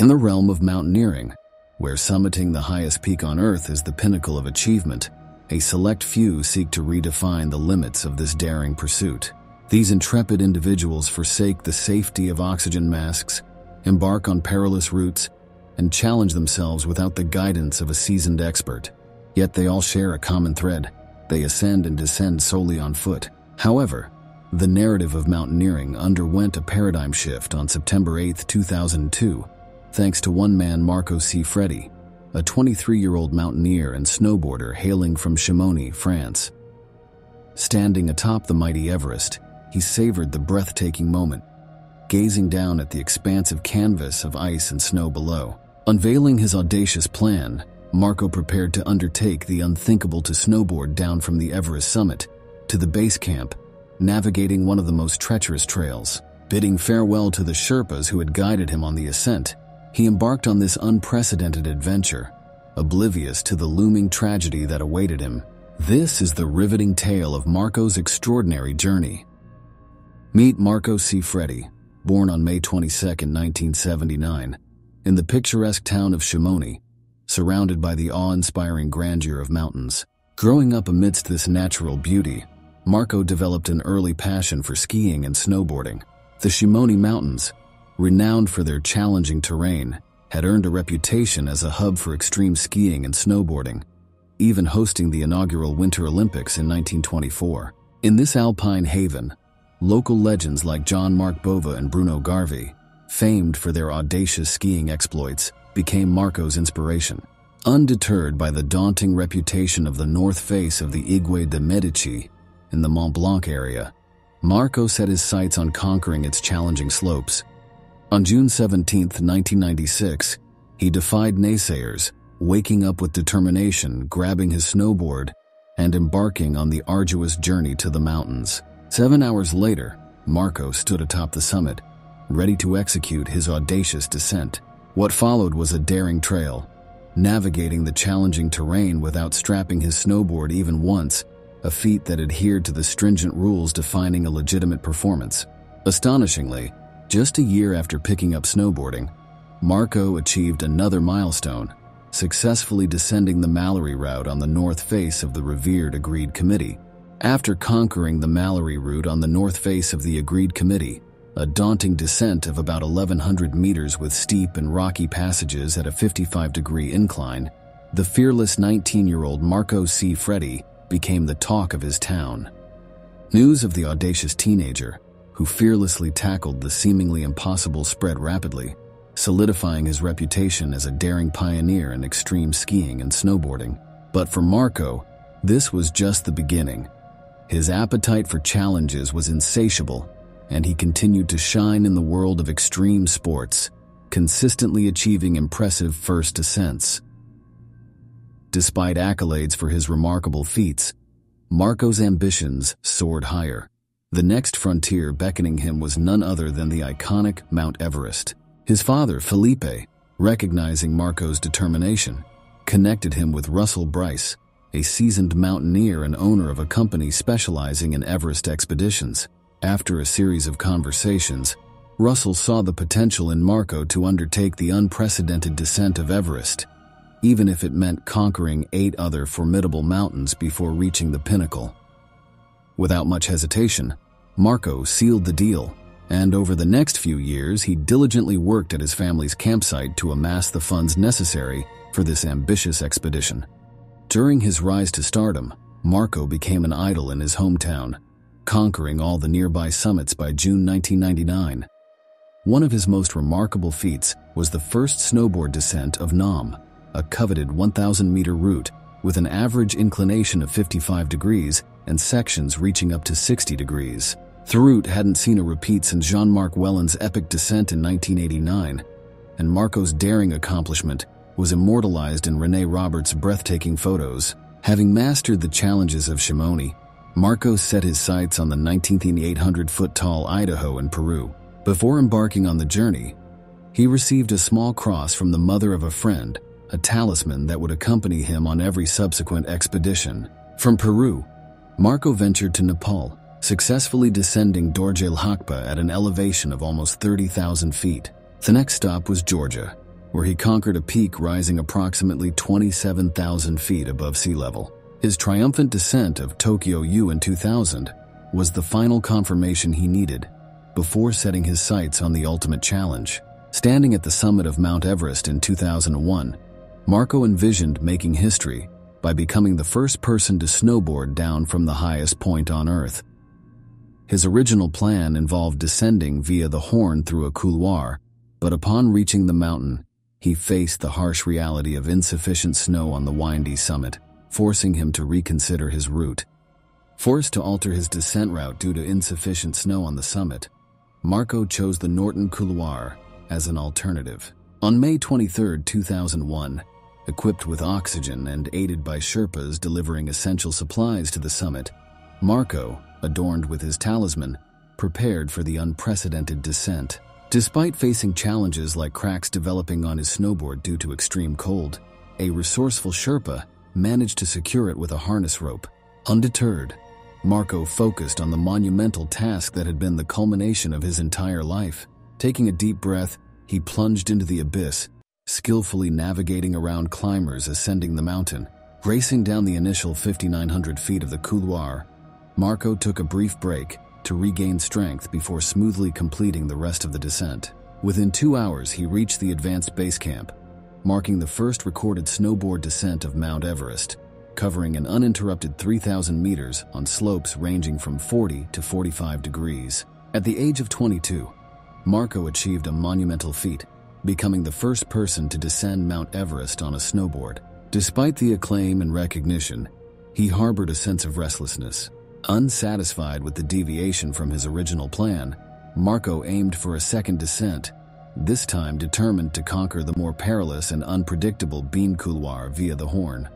in the realm of mountaineering, where summiting the highest peak on Earth is the pinnacle of achievement, a select few seek to redefine the limits of this daring pursuit. These intrepid individuals forsake the safety of oxygen masks, embark on perilous routes, and challenge themselves without the guidance of a seasoned expert. Yet they all share a common thread. They ascend and descend solely on foot. However, the narrative of mountaineering underwent a paradigm shift on September 8, 2002, thanks to one man, Marco Siffredi, a 23-year-old mountaineer and snowboarder hailing from Chamonix, France. Standing atop the mighty Everest, he savored the breathtaking moment, gazing down at the expansive canvas of ice and snow below. Unveiling his audacious plan, Marco prepared to undertake the unthinkable to snowboard down from the Everest summit to the base camp, navigating one of the most treacherous trails. Bidding farewell to the Sherpas who had guided him on the ascent, he embarked on this unprecedented adventure, oblivious to the looming tragedy that awaited him. This is the riveting tale of Marco's extraordinary journey. Meet Marco Siffredi, born on May 22, 1979, in the picturesque town of Chamonix, surrounded by the awe-inspiring grandeur of mountains. Growing up amidst this natural beauty, Marco developed an early passion for skiing and snowboarding. The Chamonix Mountains, renowned for their challenging terrain, had earned a reputation as a hub for extreme skiing and snowboarding, even hosting the inaugural Winter Olympics in 1924. In this alpine haven, local legends like Jean-Marc Bovet and Bruno Garvy, famed for their audacious skiing exploits, became Marco's inspiration. Undeterred by the daunting reputation of the north face of the Aiguille du Midi in the Mont Blanc area, Marco set his sights on conquering its challenging slopes. On June 17, 1996, he defied naysayers, waking up with determination, grabbing his snowboard, and embarking on the arduous journey to the mountains. 7 hours later, Marco stood atop the summit, ready to execute his audacious descent. What followed was a daring trail, navigating the challenging terrain without strapping his snowboard even once, a feat that adhered to the stringent rules defining a legitimate performance. Astonishingly, just a year after picking up snowboarding, Marco achieved another milestone, successfully descending the Mallory route on the north face of the revered Aiguille du Midi. After conquering the Mallory route on the north face of the Aiguille du Midi, a daunting descent of about 1,100 meters with steep and rocky passages at a 55-degree incline, the fearless 19-year-old Marco Siffredi became the talk of his town. News of the audacious teenager, who fearlessly tackled the seemingly impossible, spread rapidly, solidifying his reputation as a daring pioneer in extreme skiing and snowboarding. But for Marco, this was just the beginning. His appetite for challenges was insatiable, and he continued to shine in the world of extreme sports, consistently achieving impressive first ascents. Despite accolades for his remarkable feats, Marco's ambitions soared higher. The next frontier beckoning him was none other than the iconic Mount Everest. His father, Felipe, recognizing Marco's determination, connected him with Russell Bryce, a seasoned mountaineer and owner of a company specializing in Everest expeditions. After a series of conversations, Russell saw the potential in Marco to undertake the unprecedented descent of Everest, even if it meant conquering 8 other formidable mountains before reaching the pinnacle. Without much hesitation, Marco sealed the deal, and over the next few years he diligently worked at his family's campsite to amass the funds necessary for this ambitious expedition. During his rise to stardom, Marco became an idol in his hometown, conquering all the nearby summits by June 1999. One of his most remarkable feats was the first snowboard descent of Nam, a coveted 1,000-meter route with an average inclination of 55 degrees and sections reaching up to 60 degrees. The route hadn't seen a repeat since Jean-Marc Bovet's epic descent in 1989, and Marco's daring accomplishment was immortalized in Rene Roberts' breathtaking photos. Having mastered the challenges of Chamonix, Marco set his sights on the 19,800-foot-tall Idaho in Peru. Before embarking on the journey, he received a small cross from the mother of a friend, a talisman that would accompany him on every subsequent expedition. From Peru, Marco ventured to Nepal, successfully descending Dorje Lhakpa at an elevation of almost 30,000 feet. The next stop was Georgia, where he conquered a peak rising approximately 27,000 feet above sea level. His triumphant descent of Tokyo U in 2000 was the final confirmation he needed before setting his sights on the ultimate challenge. Standing at the summit of Mount Everest in 2001, Marco envisioned making history by becoming the first person to snowboard down from the highest point on Earth. His original plan involved descending via the Horn through a couloir, but upon reaching the mountain, he faced the harsh reality of insufficient snow on the windy summit, forcing him to reconsider his route. Forced to alter his descent route due to insufficient snow on the summit, Marco chose the Norton Couloir as an alternative. On May 23, 2001, equipped with oxygen and aided by Sherpas delivering essential supplies to the summit, Marco, adorned with his talisman, prepared for the unprecedented descent. Despite facing challenges like cracks developing on his snowboard due to extreme cold, a resourceful Sherpa managed to secure it with a harness rope. Undeterred, Marco focused on the monumental task that had been the culmination of his entire life. Taking a deep breath, he plunged into the abyss, skillfully navigating around climbers ascending the mountain. Racing down the initial 5,900 feet of the couloir, Marco took a brief break to regain strength before smoothly completing the rest of the descent. Within 2 hours, he reached the advanced base camp, marking the first recorded snowboard descent of Mount Everest, covering an uninterrupted 3,000 meters on slopes ranging from 40 to 45 degrees. At the age of 22, Marco achieved a monumental feat, becoming the first person to descend Mount Everest on a snowboard. Despite the acclaim and recognition, he harbored a sense of restlessness. Unsatisfied with the deviation from his original plan, Marco aimed for a second descent, this time determined to conquer the more perilous and unpredictable Bean Couloir via the Horn.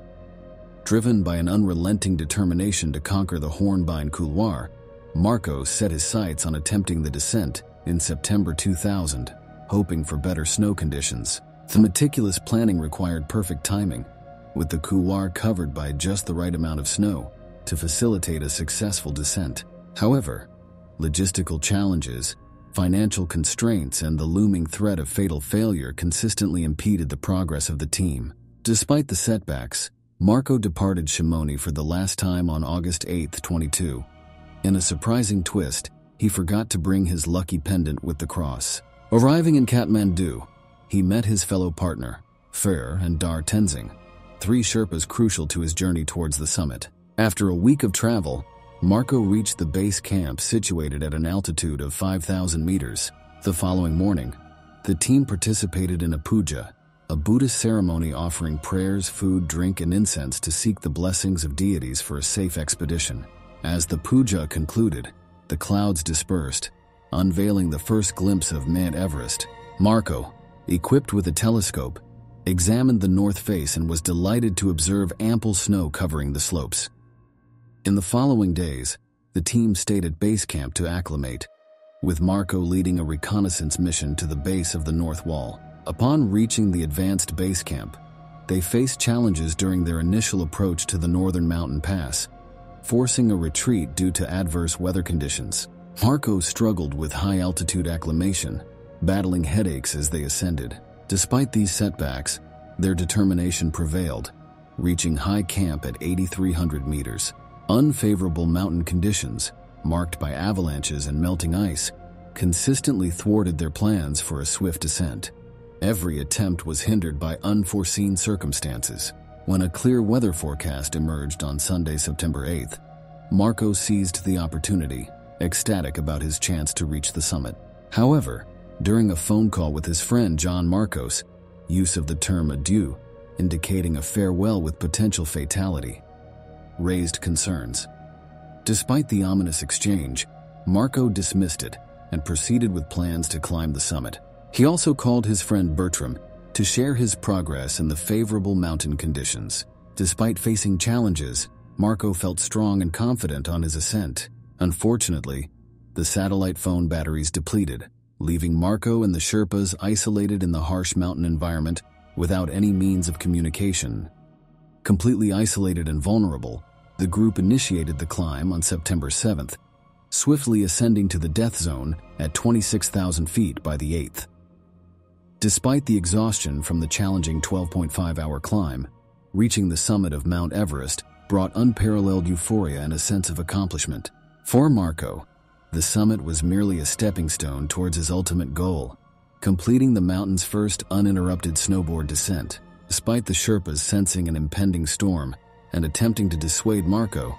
Driven by an unrelenting determination to conquer the Hornbein Couloir, Marco set his sights on attempting the descent in September 2000, hoping for better snow conditions. The meticulous planning required perfect timing, with the couloir covered by just the right amount of snow to facilitate a successful descent. However, logistical challenges, financial constraints, and the looming threat of fatal failure consistently impeded the progress of the team. Despite the setbacks, Marco departed Shimoni for the last time on August 8, 2022. In a surprising twist, he forgot to bring his lucky pendant with the cross. Arriving in Kathmandu, he met his fellow partner, Phur and Dar Tenzing, three Sherpas crucial to his journey towards the summit. After a week of travel, Marco reached the base camp situated at an altitude of 5,000 meters. The following morning, the team participated in a puja, a Buddhist ceremony offering prayers, food, drink, and incense to seek the blessings of deities for a safe expedition. As the puja concluded, the clouds dispersed, unveiling the first glimpse of Mount Everest. Marco, equipped with a telescope, examined the north face and was delighted to observe ample snow covering the slopes. In the following days, the team stayed at base camp to acclimate, with Marco leading a reconnaissance mission to the base of the north wall. Upon reaching the advanced base camp, they faced challenges during their initial approach to the northern mountain pass, forcing a retreat due to adverse weather conditions. Marco struggled with high-altitude acclimation, battling headaches as they ascended. Despite these setbacks, their determination prevailed, reaching high camp at 8,300 meters. Unfavorable mountain conditions, marked by avalanches and melting ice, consistently thwarted their plans for a swift ascent. Every attempt was hindered by unforeseen circumstances. When a clear weather forecast emerged on Sunday, September 8th, Marco seized the opportunity, ecstatic about his chance to reach the summit. However, during a phone call with his friend John Marcos, use of the term adieu, indicating a farewell with potential fatality, raised concerns. Despite the ominous exchange, Marco dismissed it and proceeded with plans to climb the summit. He also called his friend Bertram to share his progress in the favorable mountain conditions. Despite facing challenges, Marco felt strong and confident on his ascent. Unfortunately, the satellite phone batteries depleted, leaving Marco and the Sherpas isolated in the harsh mountain environment without any means of communication. Completely isolated and vulnerable, the group initiated the climb on September 7th, swiftly ascending to the death zone at 26,000 feet by the 8th. Despite the exhaustion from the challenging 12.5-hour climb, reaching the summit of Mount Everest brought unparalleled euphoria and a sense of accomplishment. For Marco, the summit was merely a stepping stone towards his ultimate goal, completing the mountain's first uninterrupted snowboard descent. Despite the Sherpas sensing an impending storm and attempting to dissuade Marco,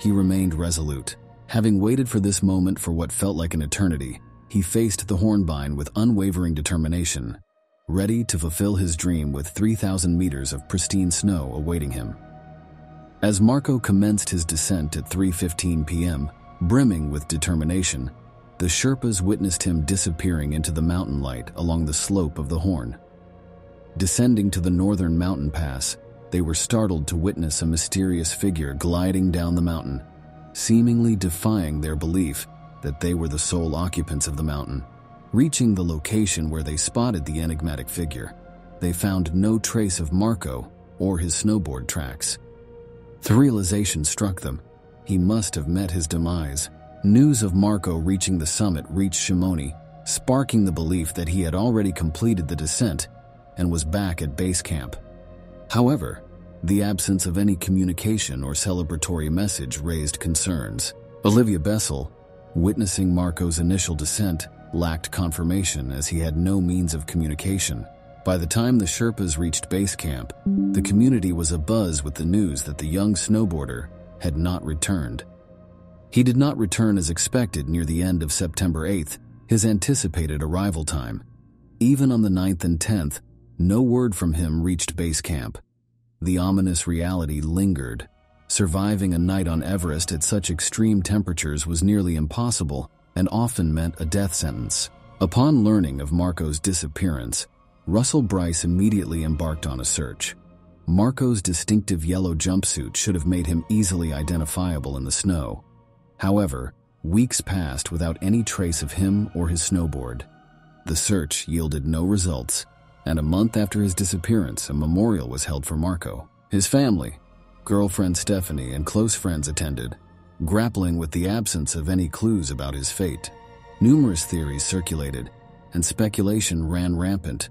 he remained resolute. Having waited for this moment for what felt like an eternity, he faced the Hornbein with unwavering determination, ready to fulfill his dream with 3,000 meters of pristine snow awaiting him. As Marco commenced his descent at 3:15 p.m., brimming with determination, the Sherpas witnessed him disappearing into the mountain light along the slope of the Horn. Descending to the northern mountain pass, they were startled to witness a mysterious figure gliding down the mountain, seemingly defying their belief that they were the sole occupants of the mountain. Reaching the location where they spotted the enigmatic figure, they found no trace of Marco or his snowboard tracks. The realization struck them. He must have met his demise. News of Marco reaching the summit reached Shimoni, sparking the belief that he had already completed the descent and was back at base camp. However, the absence of any communication or celebratory message raised concerns. Olivia Bessel, witnessing Marco's initial descent, lacked confirmation as he had no means of communication. By the time the Sherpas reached base camp, the community was abuzz with the news that the young snowboarder had not returned. He did not return as expected near the end of September 8th, his anticipated arrival time. Even on the 9th and 10th, no word from him reached base camp. The ominous reality lingered. Surviving a night on Everest at such extreme temperatures was nearly impossible and often meant a death sentence. Upon learning of Marco's disappearance, Russell Bryce immediately embarked on a search. Marco's distinctive yellow jumpsuit should have made him easily identifiable in the snow. However, weeks passed without any trace of him or his snowboard. The search yielded no results, and a month after his disappearance, a memorial was held for Marco. His family, girlfriend Stephanie, and close friends attended, grappling with the absence of any clues about his fate. Numerous theories circulated, and speculation ran rampant,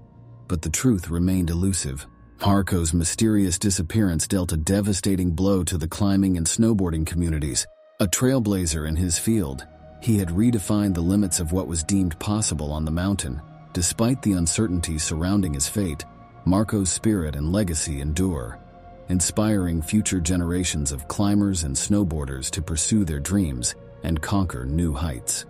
but the truth remained elusive. Marco's mysterious disappearance dealt a devastating blow to the climbing and snowboarding communities. A trailblazer in his field, he had redefined the limits of what was deemed possible on the mountain. Despite the uncertainty surrounding his fate, Marco's spirit and legacy endure, inspiring future generations of climbers and snowboarders to pursue their dreams and conquer new heights.